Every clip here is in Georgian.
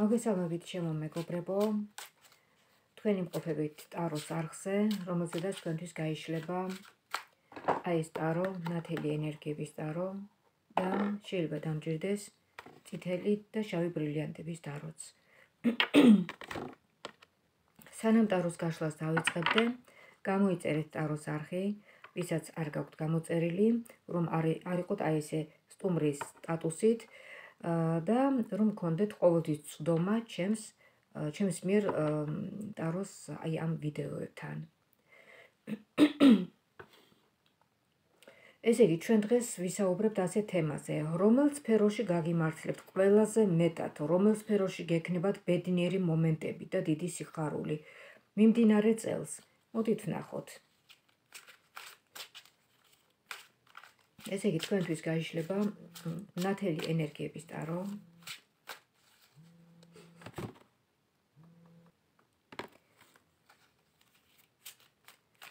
Մագեսալնովիտ շեմոն մեկոպրեպո, թուենիմ կոպևիտ արոս արխսե, ռոմոզեդաց կնդիս գայիշլեպա, այս տարո, նաթելի էներգևիս տարո, դա շիլվը դամջրդես, ծիթելի դա շավի բրիլյանտևիս տարոց. Սանամ տարոս կաշլաս դավից խեպտե, կամույց էրետ տարոս արխի, վիսաց արգակտ կամուց էրիլի, ուրում արիքոտ այս է ստումրիս տատուսիտ, და რომ გქონდეთ ყოველთვის ცდომა ჩემს მიერ ტაროს აი ამ ვიდეოებთან. ესე იგი, ჩვენ დღეს ვისაუბრებთ ასე თემაზე, რომელ სფეროში გაგიმართლებთ ყველაზე მეტად, რომელ სფეროში გეკნებათ ბედნიერი მომენტები და დიდი სიხარული. მიმდინარე წელს, მოდით ვნახოთ. ესე იგი, თქვენთვის გაიშლება ნათელი ენერგიების ტარო.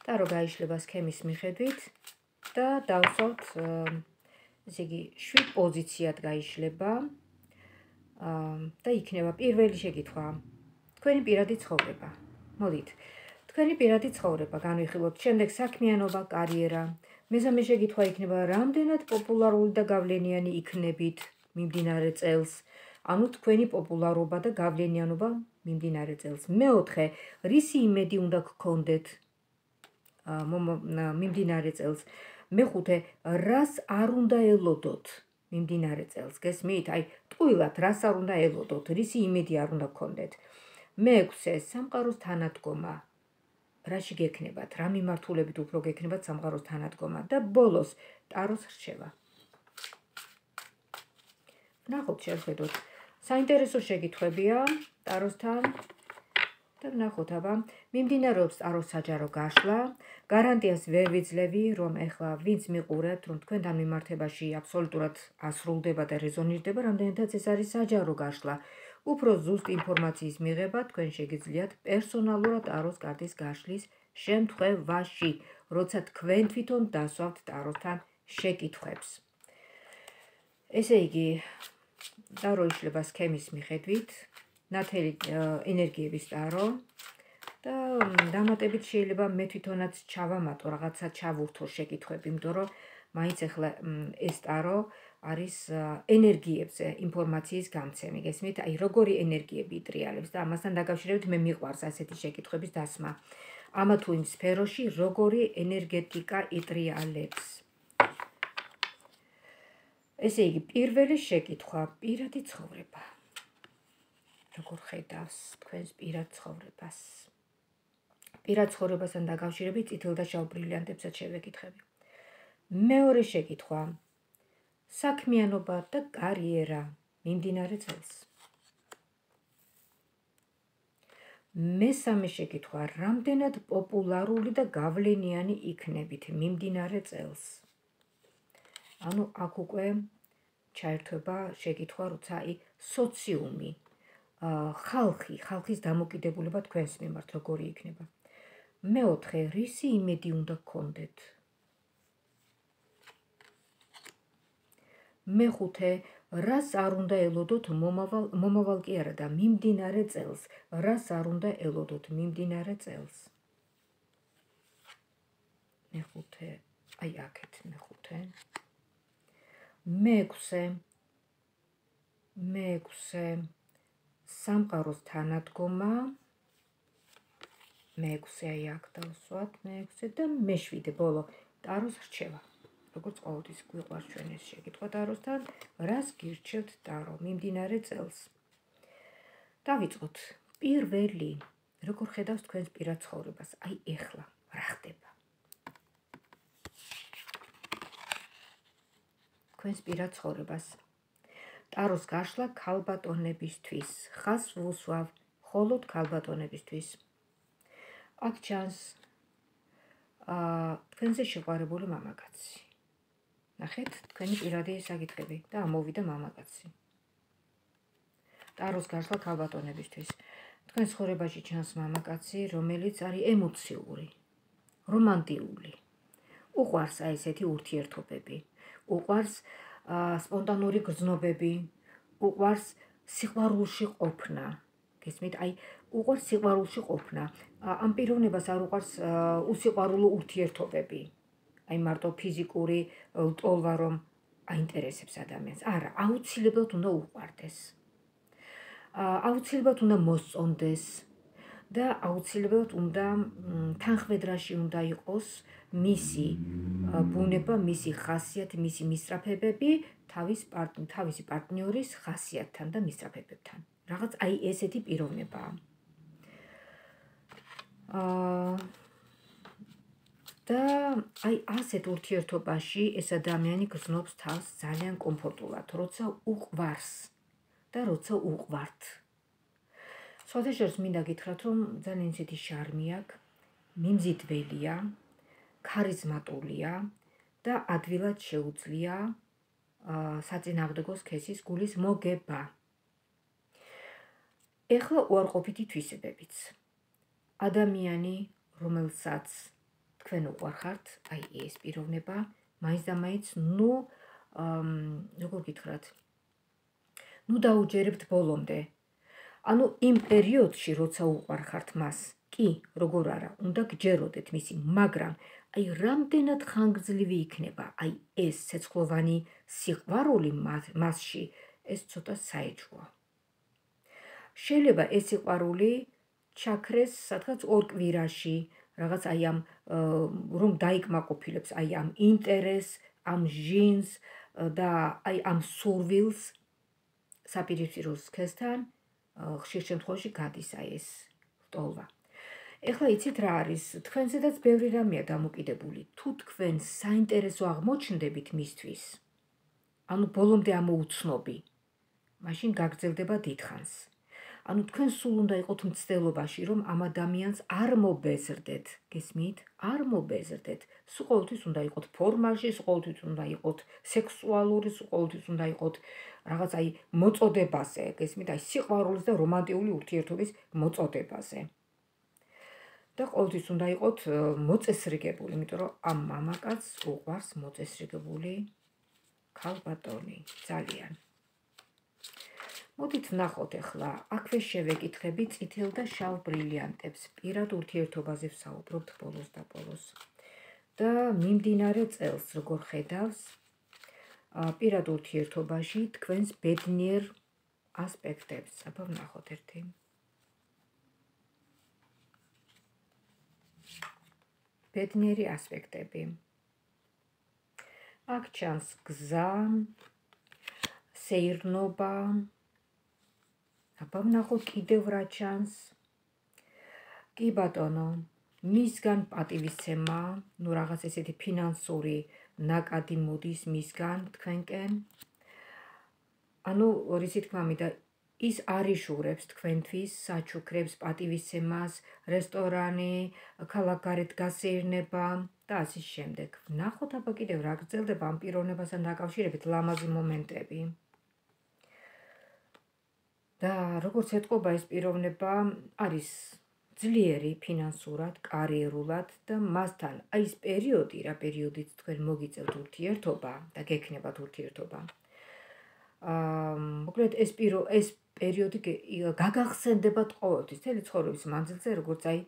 ტარო გაიშლება სქემის მიხედვით და დავსვათ, ესე იგი, 7 პოზიციად გაიშლება და იქნება პირველი შეკითხვა. თქვენი პირადი ცხოვრება. მოდით. Თქვენი პირადი ცხოვრება განვიხილოთ. შემდეგ საქმიანობა, კარიერა. მესამე შეკითხვა იქნება რამდენად პოპულარული და გავლენიანი იქნებით მიმდინარე წელს, ანუ თქვენი პოპულარობა და გავლენიანობა მიმდინარე წელს. მეოთხე, რისი იმედი უნდა გქონდეთ მიმდინარე წელს. მეხუთე, რას არ უნდა ელოდოთ მიმდინარე წელს. გესმით, აი, ტყუილად რას არ უნდა ელოდოთ, რისი იმედი არ უნდა გქონდეთ. მეექვსე, სამყაროს თანადგომა. რაში გეკნებათ, რა მიმართულებით უფრო გეკნებათ სამყაროს თანადგომა და ბოლოს ტაროს რჩევა. ვნახოთ, შევხედოთ. საინტერესო შეკითხვებია ტაროსთან და ვნახოთ აბა, მიმდინარეობს ტაროს საჯარო გაშლა. გარანტიას ვერ ვიძლევი, რომ ეხლა ვინც მიყურებთ, რომ თქვენთან მიმართებაში აბსოლუტურად ასრულდება და რეზონირდება, რამდენადაც ეს არის საჯარო გაშლა. Უფრო ზუსტ ინფორმაციის მიღება თქვენ შეგიძლიათ პერსონალურად ტაროს კარტის გაშლის შემთხვევაში, როცა თქვენ თვითონ დასვავთ ტაროსთან შეკითხვებს. ესე იგი, ტარო იშლება სქემის მიხედვით, ნათელი ენერგიების ტარო და დამატებით შეიძლება მე თვითონაც ჩავამატო, რაღაცა ჩავურთო შეკითხვები, იმიტომ რომ მაინც ახლა ეს ტარო არის ენერგიებზე ინფორმაციის გამცემი, გესმით, აი როგორი ენერგიები იტრიალებს და ამასთან დაკავშირებით მე მიყვარს ასეთი შეკითხვების დასმა. ამა თუ იმ სფეროში როგორი ენერგეტიკა იტრიალებს. ესე იგი, პირველი შეკითხვა, პირადი ცხოვრება. როგორ ხედავს თქვენს პირად ცხოვრებას? პირად ცხოვრებასთან დაკავშირებით წითელ და შავ ბრილიანტებსაც შევეკითხები. მეორე შეკითხვა, საქმიანობა და კარიერა მიმდინარე წელს. მესამე შეკითხვა, რამდენად პოპულარული და გავლენიანი იქნებით მიმდინარე წელს. ანუ აქ უკვე ჩაერთვება შეკითხვა, როცა სოციუმი, ხალხი, ხალხის დამოკიდებულება თქვენს მიმართ როგორი იქნება. მეოთხე, რისი იმედი უნდა გქონდეთ? მეხუთე, რას არ უნდა ელოდოთ მომავალ კი არა და მიმდინარე წელს, რას არ უნდა ელოდოთ მიმდინარე წელს. მეხუთე, აი აქეთ მეხუთე. მეექვსე, სამყაროს თანადგომა. მეექვსე, აი აქ დავსვათ, მეექვსე და მეშვიდე ბოლო ტაროს რჩევა. როგორც ყოველთვის გვიყვარს ჩვენ ეს შეკითხვა ტაროსთან, რას გირჩევთ ტარო მიმდინარე წელს. დავიწყოთ. პირველი, როგორ ხედავს თქვენს პირად ცხოვრებას? აი ეხლა რა ხდება? თქვენს პირად ცხოვრებას. ტაროს გაშლა ქალბატონებისთვის. ხას ვუსვავ მხოლოდ ქალბატონებისთვის. აქ ჩანს თქვენზე შეყვარებული მამაკაცი. ნახეთ, თქვენი პირადი საკითხები და ამოვიდა მამაკაცი. ტაროს გაშლა ქალბატონებისთვის. თქვენ ცხოვრებაში ჩანს მამაკაცი, რომელიც არის ემოციური, რომანტიკული. უყვარს აი ესეთი ურთიერთობები, უყვარს სპონტანური გრძნობები, უყვარს სიყვარულში ყოფნა გესმით აი უყურს სიყვარულში ყოფნა ამ პიროვნებას არ უყურს უსიყვარულო ურთიერთობები აი მარტო ფიზიკური ლტოლვა რომ აინტერესებს ადამიანს არა აუცილებლად უნდა უყვარდეს აუცილებლად უნდა მოსწონდეს და აუცილებლად უნდა თანხმედრაში უნდა იყოს მისი ბუნება, მისი ხასიათი, მისი მისწრაფებები თავისი პარტნიორის ხასიათთან და მისწრაფებებთან. Რაღაც აი ესეთი პიროვნებაა. და აი ასეთ ურთიერთობაში ეს ადამიანი გრძნობს თავს ძალიან კომფორტულად, როცა უყვარს და როცა უყვართ. Სოთეშერს მინდა გითხრათ, რომ ძალიან ისეთი შარმი აქვს, მიმზიდველია, ქარიზმატულია და ადვილად შეუძლია საწინააღმდეგო სქესის გულის მოგება. ეხლა უარყოფითი თვისებებიც. ადამიანი, რომელსაც თქვენ უყვარხართ, აი ეს პიროვნება, მაინც და მაინც, როგორ გითხრათ, დაუჯერებთ ბოლომდე. Anu იმ პერიოდში როცა უყვარხართ მას კი როგორ არა უნდა გჯეროდეთ მისი მაგრამ აი რამდენად ხანგრძლივი იქნება აი ეს ცეცხლოვანი სიყვარული მასში ეს ცოტა საეჭვოა შეიძლება ეს სიყვარული ჩაქრეს სადღაც ორ კვირაში რაღაც აი ამ რომ დაიკმაყოფილებს აი ამ ინტერესს ამ ჟინს და აი ამ სურვილს საპირისპირო სქესთან ხშირ შემთხვევაში გადის აი ეს ლტოლვა. Ეხლა იცით რა არის, თქვენზედაც ბევრი რამეა დამოკიდებული. Თუ თქვენ საინტერესო აღმოჩნდებით მისთვის, ანუ ბოლომდე ამოუცნობი, მაშინ გაგრძელდება დიდხანს. Ანუ თქვენ სულ უნდა იყოთ მცდელობაში, რომ ამ ადამიანს არ მობეზრდეთ, გესმით? არ მობეზრდეთ. სულ ყოველთვის უნდა იყოთ ფორმაში, სულ ყოველთვის უნდა იყოთ სექსუალური, სულ ყოველთვის უნდა იყოთ რაღაც აი მოწოდებაზე, გესმით? აი სიყვარულის და რომანტიკული ურთიერთობის მოწოდებაზე. და ყოველთვის უნდა იყოთ მოწესრიგებული, იმიტომ რომ ამ მამაკაცს უყვარს მოწესრიგებული ქალბატონი, ძალიან. Მოდით ვნახოთ ახლა, აქვე შევეკითხებით წითელ და შავ ბრილიანტებს, პირად ურთიერთობაზე ვსაუბრობთ ბოლოს და ბოლოს. და მიმდინარე წელს, როგორ ხედავს, პირად ურთიერთობაში თქვენს ბედნიერ ასპექტებს. აბა ვნახოთ ერთი. ბედნიერი ასპექტები. აქ ჩანს გზა, სეირნობა, აბა ვნახოთ კიდევ რა ჩანს. კი ბატონო, მისგან პატივისცემა, ნუ რაღაც ესეთი ფინანსური ნაკადი მოდის მისგან თქვენკენ. ანუ რისი თქმა მინდა, ის არიშურებს თქვენთვის, საჩუქრებს პატივისცემას, რესტორანი, ქალაქგარეთ გასეირნება და ასე შემდეგ. ვნახოთ აბა კიდევ რა გრძელდება ამ პიროვნებასთან დაკავშირებით ლამაზი მომენტები. და როგორც ეთყობა ეს პიროვნება არის ძლიერი ფინანსურად, კარიერულად და მასთან აი ეს პერიოდი, რა პერიოდიც თქვენ მოგიწევთ ურთიერთობა და გექნებათ ურთიერთობა. მოკლედ ეს პერიოდი გაგახსენდებათ ყოველთვის მთელი ცხოვრების მანძილზე, როგორც აი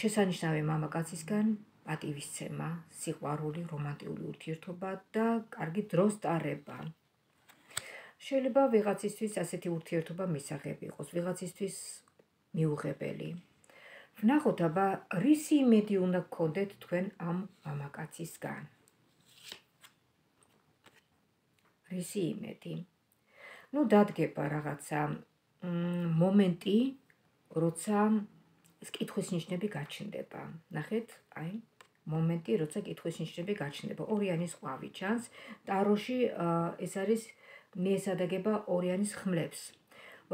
შესანიშნავი მამაკაცისგან პატივისცემა, სიყვარული, რომანტიკული ურთიერთობა და კარგი დროს ტარება. Შეიძლება ვიღაცისთვის ასეთი ურთიერთობა მისაღები იყოს, ვიღაცისთვის მიუღებელი. ვნახოთ აბა, რისი იმედი უნდა გქონდეთ თქვენ ამ მამაკაცისგან? რისი იმედი? ნუ დადგება რაღაცა მომენტი, როცა კითხვის ნიშნები გაჩნდება. ნახეთ, აი, მომენტი, როცა კითხვის ნიშნები გაჩნდება. ორიანი სყვავი ჩანს, ტაროში ეს არის მიესადაგება ორიანის ხმლებს,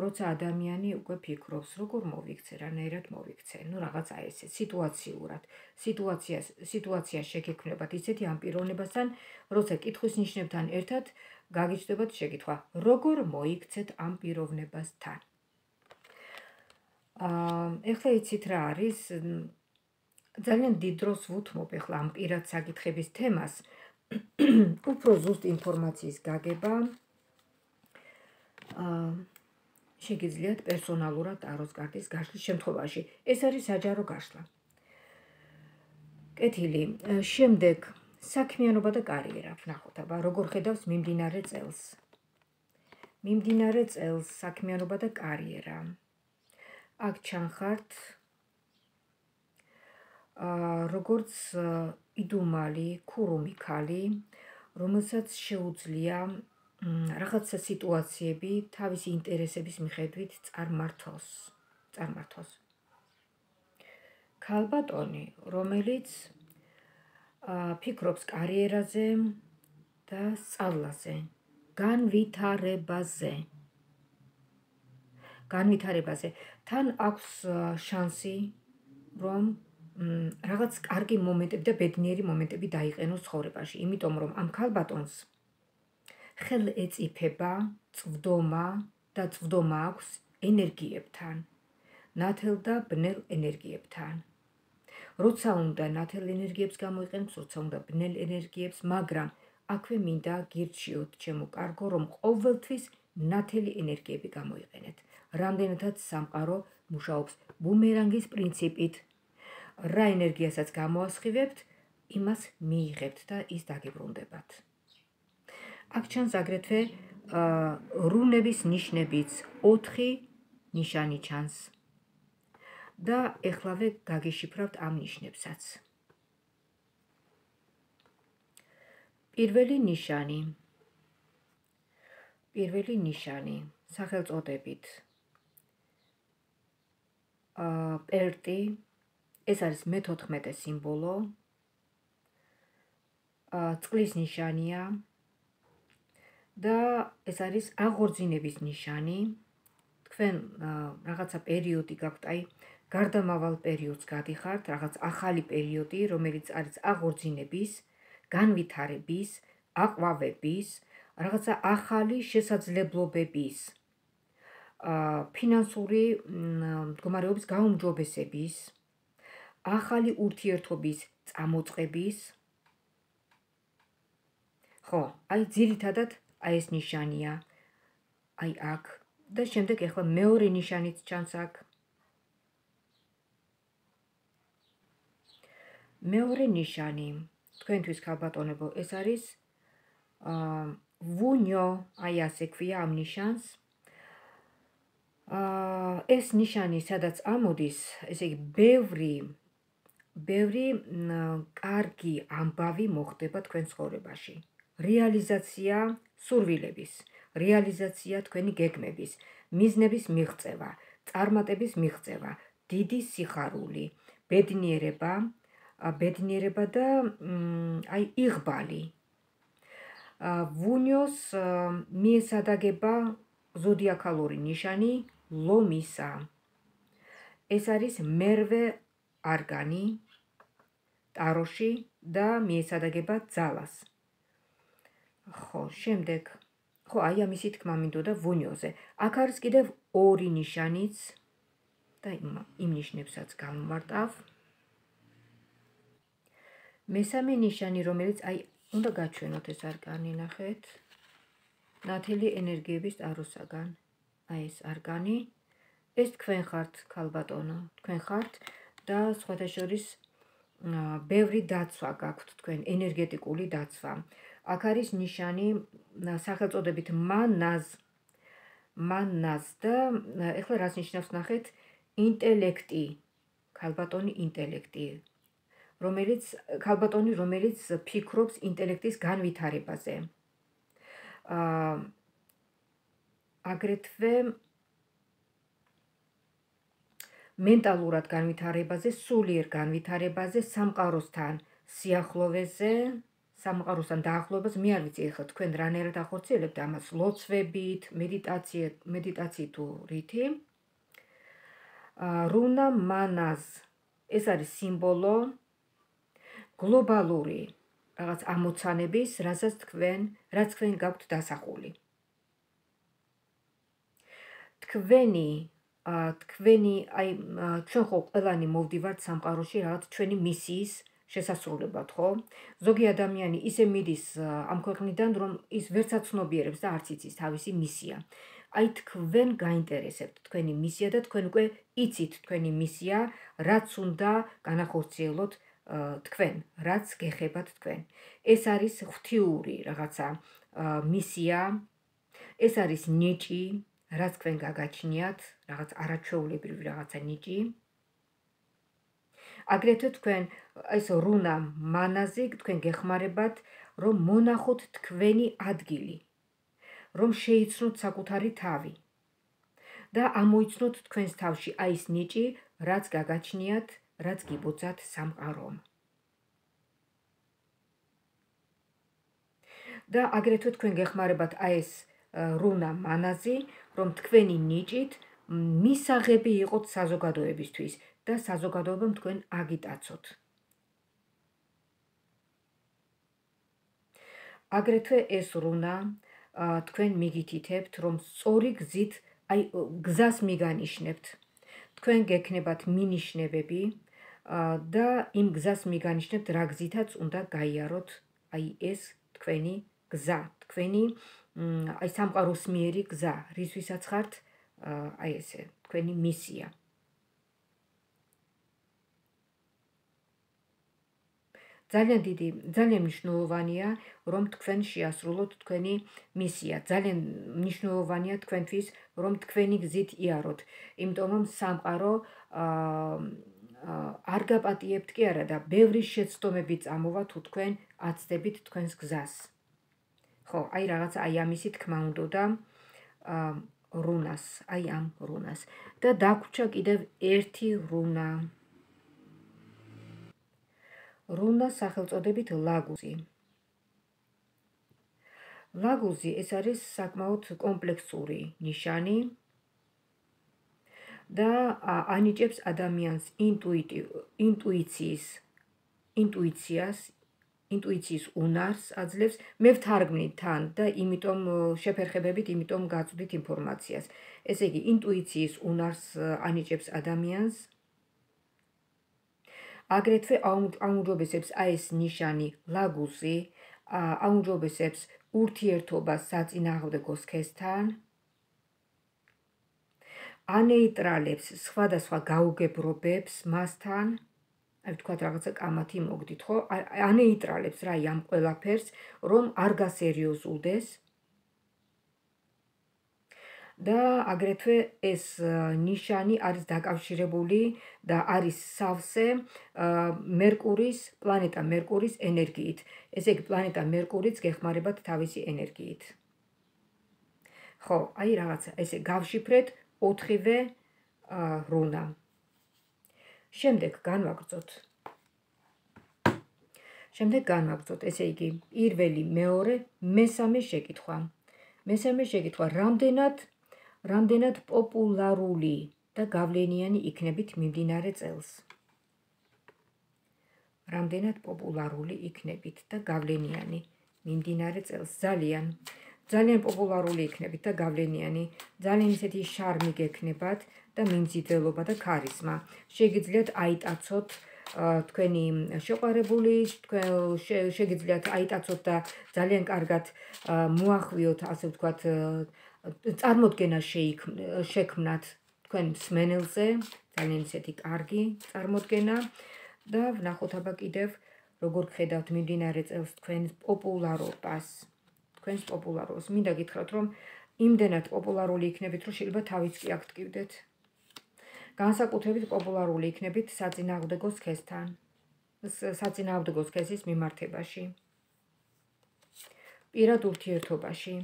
როცა ადამიანი უკვე ფიქრობს, როგორ მოვიქცე, რანაირად მოვიქცე, ნუ რაღაც აი ესე, სიტუაციურად, სიტუაცია შეგექმნებათ ისეთი ამ პიროვნებასთან, როცა კითხვის ნიშნებთან ერთად გაგიჩნდებათ შეკითხვა, როგორ მოიქცეთ ამ პიროვნებასთან. ეხლა იცით რა არის, ძალიან დიდ დროს ვუთმობ ეხლა ამ პირად საკითხების თემას, უფრო ზუსტი ინფორმაციის გაგება შეგიძლიათ პერსონალურად ტაროს კარტის გაშლის შემთხვევაში. ეს არის საჯარო გაშლა. კეთილი. შემდეგ საქმიანობა და კარიერა ვნახოთ, აბა, როგორ ხედავს მიმდინარე წელს. მიმდინარე წელს საქმიანობა და კარიერა. აქ ჩანხართ როგორც იდუმალი, ქურუმიქალი, რომელსაც შეუძლია რაღაცა სიტუაციები თავისი ინტერესების მიხედვით წარმართოს. ქალბატონი, რომელიც ფიქრობს კარიერაზე და სწავლაზე, განვითარებაზე. თან აქვს შანსი, რომ რაღაც კარგი მომენტები და ბედნიერი მომენტები დაიყენოს ცხოვრებაში, იმიტომ რომ ამ ქალბატონს ხელ ეწიფება წვდომა და წვდომა აქვს ენერგიებთან, ნათელ და ბნელ ენერგიებთან. როცა უნდა ნათელ ენერგიებს გამოიყენებს, როცა უნდა ბნელ ენერგიებს, მაგრამ აქვე მინდა გირჩიოთ ჩემო კარგო, რომ ყოველთვის ნათელი ენერგიები გამოიყენეთ. რამდენადაც სამყარო მუშაობს ბუმერანგის პრინციპით. რა ენერგიასაც გამოასხივებთ, იმას მიიღებთ და ის დაგიბრუნდებათ. აქ ჩანს აგრეთვე რუნების ნიშნებიც, 4 ნიშანი ჩანს. და ეხლავე გაგეშიფრავთ ამ ნიშნებსაც. პირველი ნიშანი სახელწოდებით. პერტი, ეს არის მე-14 სიმბოლო. წყლის ნიშანია. და ეს არის აღორძინების ნიშანი. თქვენ რაღაცა პერიოდი გაქვთ, აი, გარდამავალ პერიოდს გადიხართ, რაღაც ახალი პერიოდი, რომელიც არის აღორძინების, განვითარების, აყვავების, რაღაცა ახალი შესაძლებლობების, ფინანსური მდგომარეობის გაუმჯობესების, ახალი ურთიერთობის წამოწყების. ხო, აი ძირითადად აი ეს ნიშანია, აი აქ. და შემდეგ ეხლა მეორე ნიშანიც ჩანს აქ. მეორე ნიშანი, თქვენთვის ქალბატონებო, ეს არის ვუნიო, აი ასე ქვია ამ ნიშანს. ეს ნიშანი, სადაც ამოდის, ესე იგი, ბევრი კარგი ამბავი მოხდება თქვენ ცხოვრებაში. რეალიზაცია სურვილების, რეალიზაცია თქვენი გეგმების, მიზნების მიღწევა, წარმატების მიღწევა, დიდი სიხარული, ბედნიერება და აი იღბალი. ვუნიოს მიესადაგება ზოდიაქალური ნიშანი ლომისა. ეს არის მერვე არგანი ტაროში და მიესადაგება ძალას. ხო, შემდეგ. ხო, აი ამისი თქმა მინდოდა ვუნიოზე. აქ არის კიდევ 2 ნიშანიც და იმ ნიშნებსაც გამომარტავ. მესამე ნიშანი, რომელიც აი უნდა გაჩვენოთ ეს არგანი, ნახეთ. ნათელი ენერგიების ტაროსაგან. აი ეს არგანი. ეს თქვენ ხართ, ქალბატონო, თქვენ ხართ და სხვათა შორის ბევრი დაცვა გაქვთ თქვენ, ენერგეტიკული დაცვა. აქ არის ნიშანი სახელწოდებით მანაზ და ეხლა რას ნიშნავს ნახეთ, ინტელექტი, ქალბატონი, რომელიც ფიქრობს ინტელექტის განვითარებაზე. აგრეთვე მენტალურად განვითარებაზე, სულიერ განვითარებაზე, სამყაროსთან სიახლოვეზე, სამყაროსთან დაახლოებას, მე არ ვიცი ახლა თქვენ რანერად ახორციელებთ ამას, ლოცვებით, მედიტაციით თუ რითი. რუნა მანაზ, ეს არის სიმბოლო გლობალური რაღაც ამოცანების, რაც თქვენ გაქვთ დასახული. თქვენი აი ჩვენ ხო ყველანი მოვდივართ სამყაროში რაღაც ჩვენი მისიის შესასრულებლად, ხო? ზოგი ადამიანი ისე მიდის ამ ქვეყნიდან, რომ ის ვერც აცნობიერებს და არც იცის თავისი მისია. Ait თქვენ გაინტერესებთ თქვენი მისია და თქვენ უკვე იცით თქვენი მისია, რაც უნდა განახორციელოთ თქვენ, რაც გეხებათ თქვენ. ეს არის ღვთიური რაღაცა მისია, ეს არის ნიჭი, რაც თქვენ გაგაჩნიათ, რაღაც არაჩვეულებრივი რაღაცა ნიჭი. Აგრეთვე თქვენ ეს რუნა მანაზი თქვენ გეხმარებათ, რომ მონახოთ თქვენი ადგილი. Rom შეიცნოთ საკუთარი თავი და ამოიცნოთ თქვენს თავში აი ეს ნიჭი, რაც გაგაჩნიათ, რაც გიბოძათ სამყარომ. და აგრეთვე თქვენ გეხმარებათ აი ეს რუნა მანაზი, რომ თქვენი ნიჭით მისაღები იყოთ საზოგადოებისთვის და საზოგადოებამ თქვენ აგიტაცოთ. Აგრეთვე ეს რუნა თქვენ მიგითითებთ, რომ სწორი გზით, აი გზას მიგანიშნებთ. თქვენ გეკნებათ მინიშნებები და იმ გზას მიგანიშნებთ, რა გზითაც უნდა გაიაროთ, აი ეს თქვენი გზა, თქვენი აი სამყაროს მიერი გზა, რისთვისაც ხართ, აი ესე, თქვენი მისია. ძალიან დიდი, ძალიან მნიშვნელოვანია, რომ თქვენ შეასრულოთ თქვენი მისია. ძალიან მნიშვნელოვანია თქვენთვის, რომ თქვენი გზით იაროთ. Იმიტომ რომ სამყარო არ გაპატიებთ კი არა და ბევრი შეცდომები წამოვა თუ თქვენ აცდებით თქვენს გზას. ხო, აი რაღაც აი ამისი თქმა უნდა რუნას, აი ამ რუნას. და დაგვრჩა კიდევ ერთი რუნა. Runa სახელწოდებით ლაგუზი. ლაგუზი ეს არის საკმაოდ კომპლექსური ნიშანი და ანიჭებს ადამიანს ინტუიციას უნარს აძლევს. მე ვთარგმნით თან და იმიტომ შეფერხებებით, იმიტომ გაწვდით ინფორმაციას. ესე იგი, ინტუიციის უნარს ანიჭებს ადამიანს. Აგრეთვე აუმჯობესებს აი ეს ნიშანი ლაგუზი, აუმჯობესებს ურთიერთობას საწინააღმდეგო სქესთან, ანეიტრალებს სხვადასხვა გაუგებრობებს მასთან, აი ვთქვათ რაღაცა კამათი მოგდით, ხო? ანეიტრალებს რა ამ ყველაფერს, რომ არ გასერიოზულდეს. და აგრეთვე ეს ნიშანი არის დაკავშირებული და არის სავსე მერკურის, პლანეტა მერკურის ენერგიით. ესე იგი, პლანეტა მერკურიც გეხმარებათ თავისი ენერგიით. ხო, აი რაღაცა, ესე გავშიფრეთ 4-ვე რუნა. შემდეგ განვაგრძოთ. ესე იგი, პირველი, მეორე, მესამე შეკითხვა. რამდენად პოპულარული და გავლენიანი იქნებით მიმდინარე წელს. ძალიან პოპულარული იქნებით და გავლენიანი. ძალიან ისეთი შარმი გექნებათ და მიმზიდველობა და ქარიზმა. შეგიძლიათ აიტაცოთ თქვენი შეყვარებული, შეგიძლიათ აიტაცოთ და ძალიან კარგად მოახვიოთ, ასე ვთქვათ, წარმოდგენა შექმნათ თქვენ მსმენელზე, ძალიან ისეთი კარგი წარმოდგენა და ვნახოთ აბა კიდევ როგორ ხედავთ მიმდინარე წელს თქვენ პოპულარობას. Მინდა გითხრათ, რომ იმდენად პოპულარული იქნებით, რომ შეიძლება თავიც კი აქტივდეთ. განსაკუთრებით პოპულარული იქნებით საწინააღმდეგო სქესთან, საწინააღმდეგო სქესის მიმართებაში, პირად ურთიერთობაში.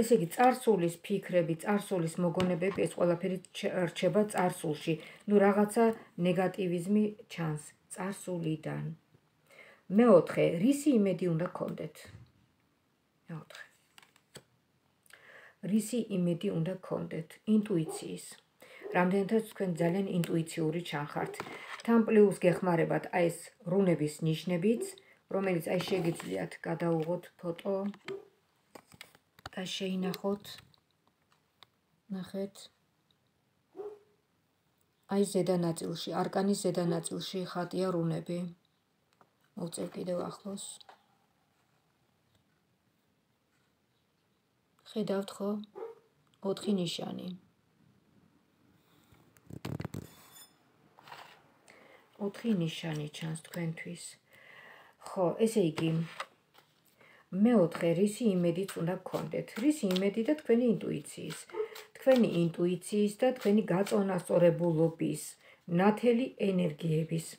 ესე იგი, წარსულის ფიქრები, წარსულის მოგონებები, ეს ყველაფერი რჩება წარსულში. ნუ რაღაცა ნეგატივიზმი ჩანს წარსულიდან. მეოთხე, რისი იმედი უნდა გქონდეთ? ინტუიციის. რამდენადაც თქვენ ძალიან ინტუიციური ჩანხართ. თან პლუს გეხმარებათ აი ეს რუნების ნიშნებიც, რომელიც აი შეგიძლიათ გადაუღოთ ფოტო და შეინახოთ. ნახეთ. აი ზედა ნაწილში, არკანის ზედა ნაწილში ხატია რუნები. მოვწევ კიდევ ახლოს. ხედავთ ხო 4 ნიშანი 4 ნიშანი ჩანს თქვენთვის ხო ესე იგი მეოთხე რისი იმედიც უნდა გქონდეთ რისი იმედი და თქვენი ინტუიციის და თქვენი გაწონასწორებულობის ნათელი ენერგიების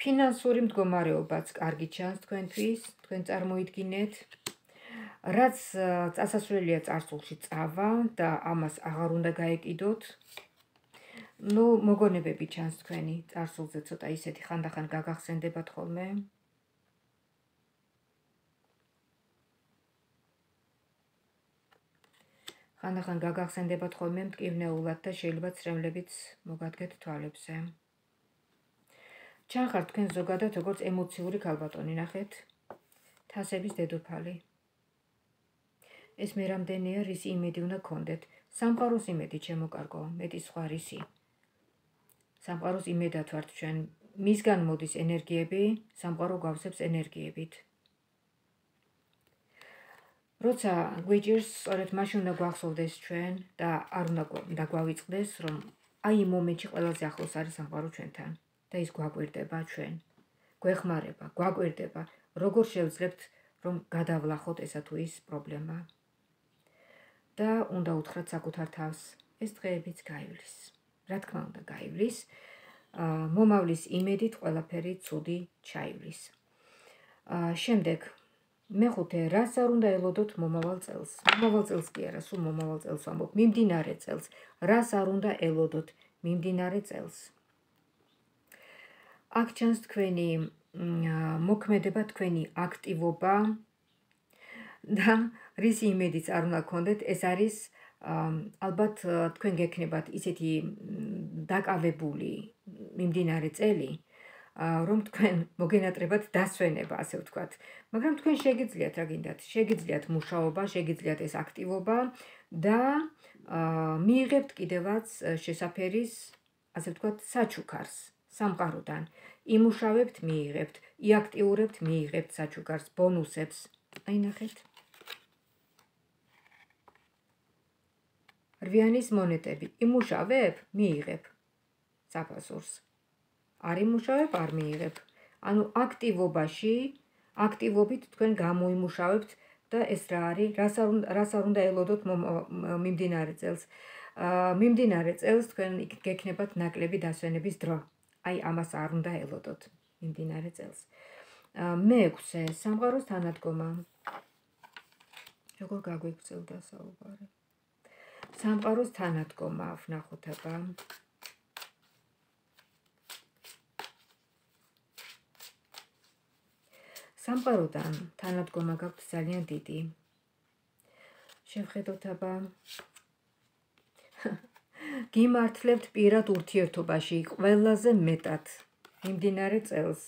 ფინანსური მდგომარეობაც კარგი ჩანს თქვენთვის, თქვენ წარმოიდგინეთ, რაც წასასვლელია წარსულში წავა და ამას აღარ უნდა გაეკიდოთ. ნუ მოგონებები ჩანს თქვენი წარსულზე ცოტა ისეთი ხანდახან გაგახსენდებათ ხოლმე. ხანდახან გაგახსენდებათ ხოლმე მტკივნეულად და შეიძლება ცრემლებიც მოგადგეთ თვალებზე. Չանխարդ կեն զոգադատ ոգործ էմոցիուրի կալբատոնին ախետ, թասեպիս դեդոպալի։ Ես մերամ դենեը ռիսի իմեդի ունը կոնդետ, սամխարոս իմեդի չեմ ու կարգո, մեդի սխա ռիսի։ Սամխարոս իմեդի ատվարդ չեն, միզգան մոդիս էներգիեպի, սամխարո գավսեպս էներգիեպիտ։ Հոց գույջիրս որետ մաշի ունը գաղսովդես չեն, դա արունդագվավիցկդես, ռոմ այի մոմենչի ղելազ ախոսարի սամխարո չենթան და ის გვაგვირდება ჩვენ. გვეხმარება, გვაგვირდება, როგორ შევძლებთ, რომ გადავლახოთ ესა თუ ის პრობლემა. და უნდა უთხრათ საკუთარ თავს, ეს დღეებიც გაივლის. რა თქმა უნდა გაივლის, მომავლის იმედით ყველაფერი ცუდი ჩაივლის. შემდეგ მეხუთე, რას არ უნდა ელოდოთ მომავალ წელს? მომავალ წელს კი არა, სულ მომავალ წელს ვამბობ, მიმდინარე წელს. რას არ უნდა ელოდოთ მიმდინარე წელს? აქ ჩანს თქვენი მოქმედება, თქვენი აქტივობა და რისი იმედიც არ უნდა გქონდეთ, ეს არის ალბათ თქვენ გეკნებათ ისეთი დაკავებული მიმდინარე წელი, რომ თქვენ მოგენატრებათ დასვენება, ასე ვთქვათ, მაგრამ თქვენ შეგიძლიათ რა გინდათ, შეგიძლიათ მუშაობა, შეგიძლიათ ეს აქტივობა და მიიღებთ კიდევაც შესაფერის, ასე ვთქვათ, საჩუქარს. სამყაროდან იმუშავებთ მიიღებთ იაქტიურებთ მიიღებთ საჩუქარს ბონუსებს აი ნახეთ რვიანის მონეტები იმუშავებ მიიღებ საფასურს არ იმუშავებ არ მიიღებ ანუ აქტივობაში აქტივობით თქვენ გამოიმუშავებთ და ეს რა არის რას არ უნდა ელოდოთ მიმდინარე წელს მიმდინარე წელს თქვენ გეკნებათ ნაკლები დასვენების დრო აი ამას არ უნდა ელოდოთ მიმდინარე წელს. მეექვსე სამყაროს თანადგომა. როგორ გაგვიგრძელდა საუბარი? სამყაროს თანადგომა ვნახოთ აბა. სამყაროდან თანადგომა გაქვთ ძალიან დიდი. შევხედოთ აბა. გიმართლებთ პირად ურთიერთობაში ყველაზე მეტად მიმდინარე წელს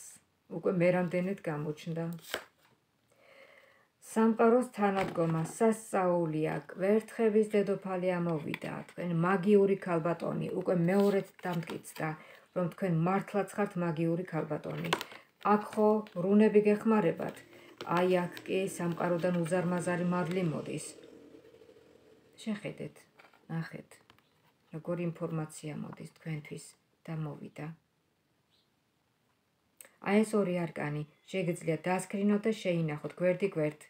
უკვე მე რამდენად გამოჩნდა სამყაროს თანადგომა სასწაულია კვერთხების დედოფალი ამოვიდა თქვენ მაგიური ქალბატონი უკვე მეორედ დამტკიცდა რომ თქვენ მართლაც ხართ მაგიური ქალბატონი აქ ხო რუნები გეხმარებათ აი აქ კი სამყაროდან უზარმაზარი მადლი მოდის შეხედეთ ნახეთ როგორი ინფორმაცია მოდის თქვენთვის და მოვიდა. აი ეს ორი არკანი შეგიძლიათ დასკრინოთ და შეინახოთ გვერდი გვერდ.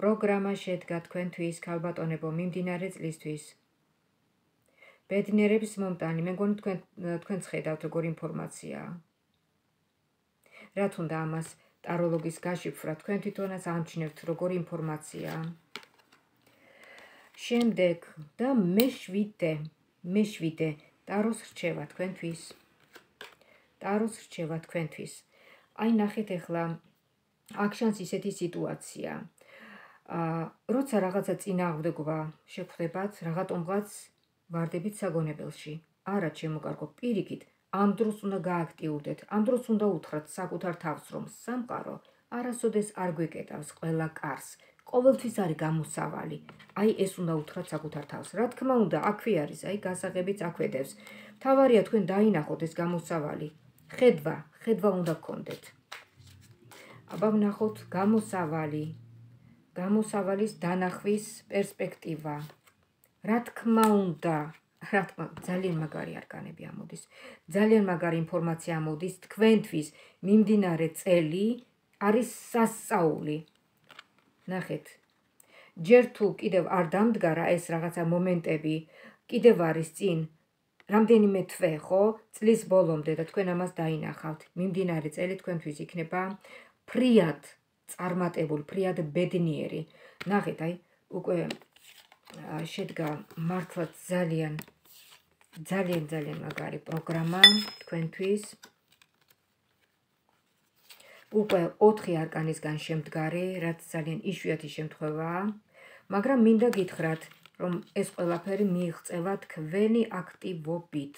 პროგრამა შედგა თქვენთვის ქალბატონებო მიმდინარე წლისთვის. ბედნიერების მომტანი, მე მგონი თქვენ ხედავთ როგორი ინფორმაციაა. რა თუნდა ამას ტაროლოგის გაშიფრა, თქვენ თვითონაც ამჩნევთ როგორი ინფორმაციაა. Შემდეგ და მე შვიდე ტაროს რჩევა თქვენთვის აი ნახეთ ახლა აქ შანს ისეთი სიტუაცია როცა რაღაცა წინააღმდეგობა შეგხვდებათ რაღაცომღაც ვარდებით საგონებელში არა შემოკარგო პირიქით ამ დროს უნდა გააქტიურდეთ ამ დროს უნდა უთხრათ საკუთარ თავს რომ სამყარო არასოდეს არ გვეკეტავს ყველა კარს ყოველთვის არის გამოსავალი. Აი ეს უნდა უთხრათ საკუთარ თავს. Რა თქმა უნდა, აქვე არის, აი გასაღებიც აკვედებს. მთავარია თქვენ დაინახოთ ეს გამოსავალი. ხედვა უნდა გქონდეთ. აბა ვნახოთ გამოსავალი. Გამოსავალის დანახვის პერსპექტივა. Რა თქმა უნდა, ძალიან მაგარი არგანები ამოდის. ძალიან მაგარი ინფორმაცია ამოდის თქვენთვის. მიმდინარე წელი არის სასწაული. ნახეთ. ჯერ თუ კიდევ არ დამდგარა ეს რაღაცა მომენტები, კიდევ არის წინ რამდენიმე თვე, ხო? წლის ბოლომდე და თქვენ ამას დაინახავთ. მიმდინარე წელი თქვენთვის იქნება ფრიად წარმატებული, ფრიად ბედნიერი. ნახეთ, აი, უკვე შედგა მართლაც ძალიან მაგარი პროგრამა თქვენთვის. უკვე 4 არკანისგან შემდგარი, რაც ძალიან იშვიათი შემთხვევაა, მაგრამ მინდა გითხრათ, რომ ეს ყველაფერი მიიღწევა თქვენი აქტივობით.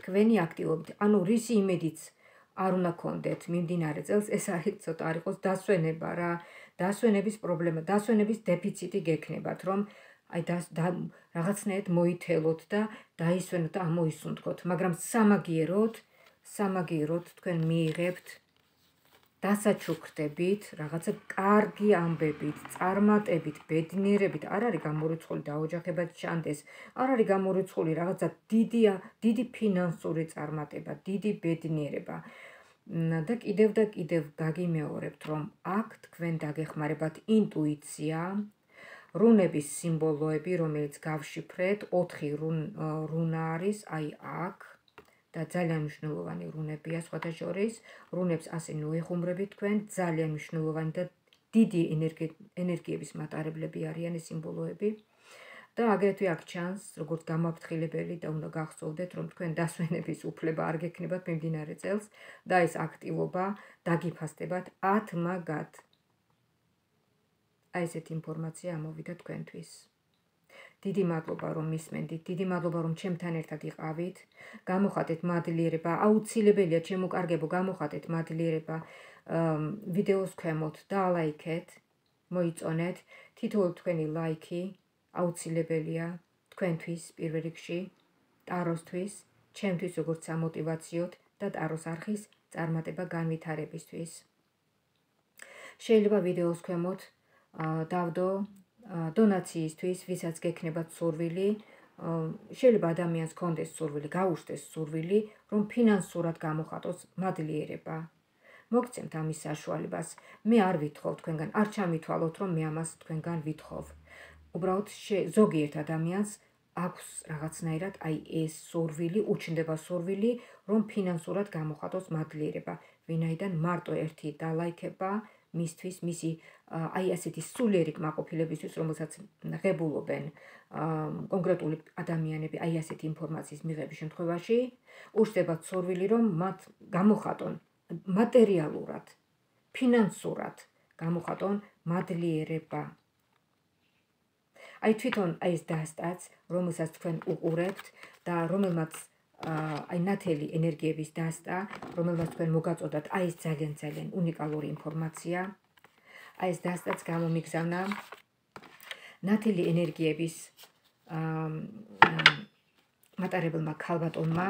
თქვენი აქტივობით, ანუ რისი იმედიც არ უნდა გქონდეთ მიმდინარე წელს, ეს არის ცოტა არ იყოს დასვენება რა, დასვენების პრობლემა, დასვენების დეფიციტი გექნებათ, რომ აი რაღაცნაირად მოითელოთ და დაისვენოთ და ამოისუნთქოთ, მაგრამ სამაგიეროდ თქვენ მიიღებთ დასაჩუქრდებით, რაღაცა კარგი ამბებით, წარმატებით, ბედნიერებით, არ არის გამორიცხული დაოჯახება ჩანდეს, არ არის გამორიცხული რაღაცა დიდი ფინანსური წარმატება, დიდი ბედნიერება. და კიდევ გაგიმეორებთ, რომ აქ თქვენ დაგეხმარებათ ინტუიცია, რუნების სიმბოლოები, რომელიც გავშიფრეთ, 4 რუნა არის, აი აქ. და ძალიან მნიშვნელოვანი რუნებია სხვადასხვაშორის, რუნებს ასე ნუეხუმრებით თქვენ, ძალიან მნიშვნელოვანი და დიდი ენერგიების მატარებლები არიან ეს სიმბოლოები. და აგრეთვე აქ ჩანს, როგორც გამაფრთხილებელი და უნდა გახსოვდეთ, რომ თქვენ დასვენების უფლება არ გექნებათ მიმდინარე წელს და ეს აქტივობა დაგიფასდებათ 10 მაგად. აი ესეთი ინფორმაცია ამოვიდა თქვენთვის. Დიდი მადლობა რომ მისმენდით, დიდი მადლობა რომ ჩემთან ერთად იყავით. გამოხატეთ მადლიერება, აუცილებელია ჩემო კარგებო, გამოხატეთ მადლიერება ვიდეოს ქვემოთ და ლაიქეთ, მოიწონეთ, თითოეული თქვენი ლაიქი აუცილებელია თქვენთვის პირველ რიგში, ტაროსთვის, ჩემთვის როგორც სამოტივაციოდ და ტაროს არხის წარმატება განვითარებისთვის. შეიძლება ვიდეოს ქვემოთ დავდო დონაციისთვის, ვისაც გექნებათ სურვილი, შეიძლება ადამიანს გქონდეს სურვილი, გაუშვეს სურვილი, რომ ფინანსურად გამოხატოს მადლიერება. მოგცემთ ამის საშუალებას. მე არ ვითხოვ თქვენგან, არ ჩამითვალოთ, რომ მე ამას თქვენგან ვითხოვ. უბრალოდ ზოგიერთ ადამიანს აქვს რაღაცნაირად აი ეს სურვილი, უჩნდება სურვილი, რომ ფინანსურად გამოხატოს მადლიერება. ვინაიდან მარტო ერთი დალაიქება მისთვის, მისი აი ასეთი სულიერი კმაყოფილებისთვის, რომელსაც ღებულობენ კონკრეტული ადამიანები, აი ასეთი ინფორმაციის მიღების შემთხვევაში, უშდებათ სურვილი, რომ მათ გამოხატონ მატერიალურად, ფინანსურად გამოხატონ მადლიერება. აი თვითონ აი ეს დასტაც, რომელსაც თქვენ უყურებთ და რომელმაც აი ნათელი ენერგიების დასტა, რომელსაც თქვენ მოგაწოდათ, აი ეს ძალიან უნიკალური ინფორმაცია. აი ეს დასტაც გამომიგზავნა ნათელი ენერგიების მატარებელმა ქალბატონმა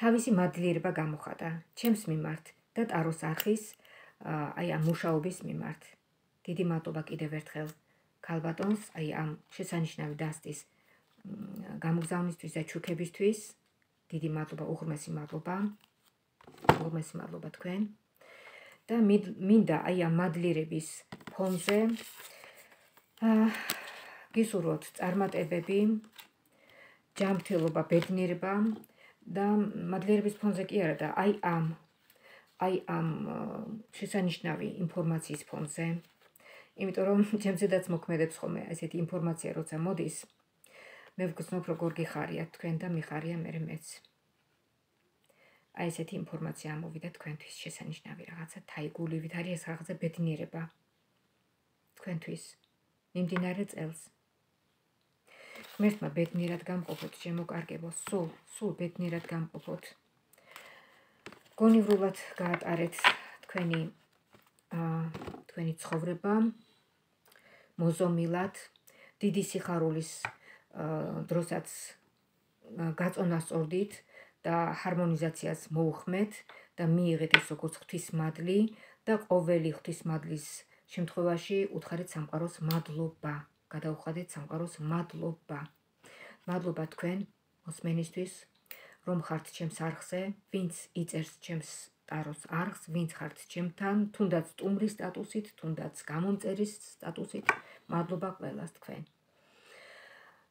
თავისი მადლიერება გამოხატა ჩემს მიმართ და ტაროს არხის აი ამ მუშაობის მიმართ. დიდი მადლობა კიდევ ერთხელ ქალბატონს აი ამ შესანიშნავი დასტის გამოგზავნისთვის და ჩუქებისთვის. Დიდი მადლობა, უღრმესი მადლობა თქვენ. და მინდა აი ამ მადლიერების ფონზე გისურვოთ წარმატებები, ჯანმრთელობა, ბედნიერება და მადლიერების ფონზე კი არა და აი ამ შესანიშნავი ინფორმაციის ფონზე. იმიტომ რომ ჩემზედაც მოქმედებს ხოლმე ესეთი ინფორმაცია როცა მოდის, მე ვგრძნობ როგორ გიხარია თქვენ და მიხარია მე მეც. აი ესეთი ინფორმაცია ამოვიდა თქვენთვის, შესანიშნავი რაღაცა თაიგულივით არის ეს რაღაცა ბედნიერება თქვენთვის მიმდინარე წელს. ღმერთმა ბედნიერად გამყოფოთ, შემოკარგებო, სულ ბედნიერად გამყოფოთ. გონივრულად გაატარეთ თქვენი ცხოვრება მოზომილად, დიდი სიხარულის დროსაც გაწონასწორდით და ჰარმონიზაციას მოუხმეთ და მიიღეთ ეს როგორც ღვთისმადლი და ყოველი ღვთისმადლის შემთხვევაში უთხარით სამყაროს მადლობა. Გადაუხადეთ სამყაროს მადლობა. მადლობა თქვენ მოსმენისთვის, რომ ხართ ჩემს არხზე, ვინც იწერს ჩემს ტაროს არხს, ვინც ხართ ჩემთან, თუნდაც სტუმრის სტატუსით, თუნდაც გამომწერის სტატუსით, მადლობა ყველას თქვენ.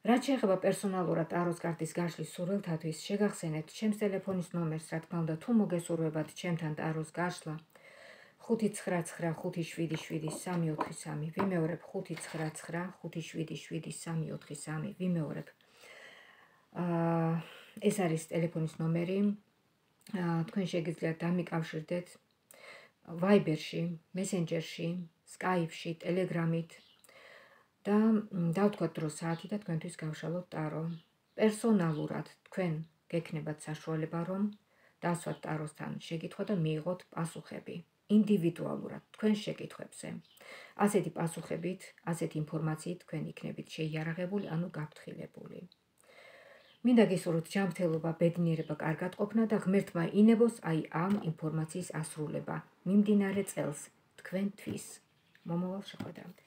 რაც შეეხება პერსონალურად ტაროს კარტის გაშლის სურვილთათვის, შეგახსენეთ ჩემს ტელეფონის ნომერს, რა თქმა უნდა, თუ მოგესურვებათ ჩემთან ტაროს გაშლა 599577343 ვიმეორებ 599577343 ვიმეორებ. ეს არის ტელეფონის ნომერი. თქვენ შეგიძლიათ დამიკავშირდეთ Viber-ში, Messenger-ში, Skype-ში, Telegram-ით. და დავთქვათ დრო საათი და თქვენთვის გავშალოთ ტარო. Პერსონალურად თქვენ გეკნებათ საშუალება, რომ დასვათ ტაროსთან შეკითხვა და მიიღოთ პასუხები. Ინდივიდუალურად თქვენ შეკითხვებზე. Ასეთი პასუხებით, ასეთი ინფორმაციით თქვენ იქნებით შეიარაღებული, ანუ გაფრთხილებული. მინდა გისურვოთ ჯანმრთელობა, ბედნიერება, კარგად ყოფნა და ღმერთმა ინებოს აი ამ ინფორმაციის ასრულება. მიმდინარე წელს თქვენთვის. მომავალ შეხვედრამდე.